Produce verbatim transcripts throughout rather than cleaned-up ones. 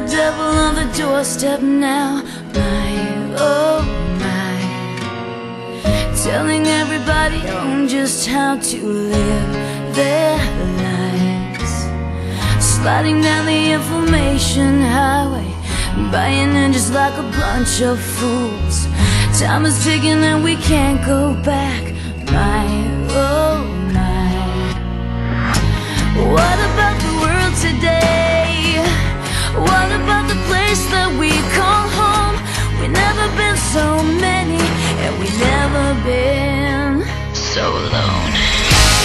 the devil on the doorstep now. My, oh my, telling everybody on just how to live their lives, sliding down the information highway, buying in just like a bunch of fools. Time is ticking and we can't go back. My, oh my, what about the world today? What about the place that we call home? We've never been so many, and we've never been so alone.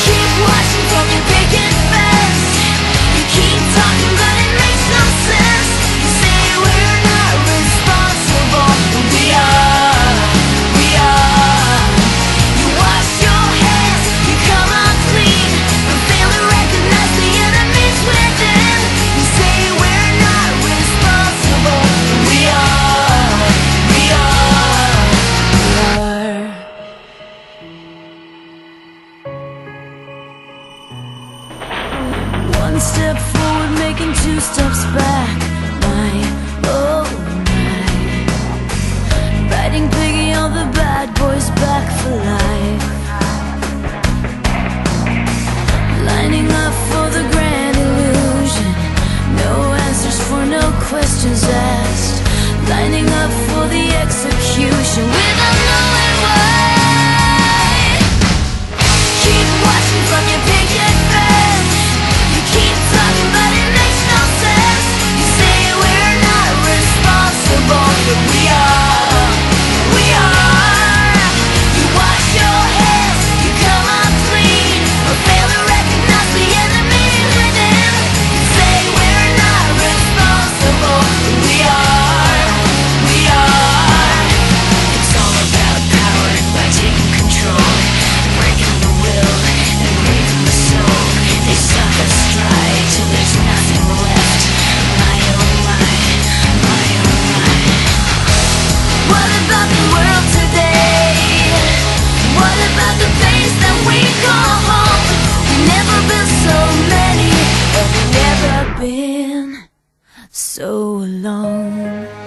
Keep watching, don't you break it fast. You keep talking but it makes no sense. You say we're not responsible, but we are, we are. You wash your hands, you come up clean, but fail to recognize the enemies within. You say we're not responsible, but we are, we are, we are. One step forward, making two steps back. My, oh my, biting piggy on the bad boys back for life, lining up for the grand illusion. No answers for no questions asked, lining up for the execution without knowing why. Keep watching from your picket fence. You keep talking but it makes no sense. You say we're not responsible, but we are, we are. You wash your hands, you come up clean, but fail to recognize the enemies within. You say we're not responsible, but we are, we are. It's all about power and by taking control, breaking the will and breaking the soul. They suck us dry till there's nothing left. My oh my, my oh my. What about the world today? What about the place that we call home? We've never been so many, and we've never been so alone.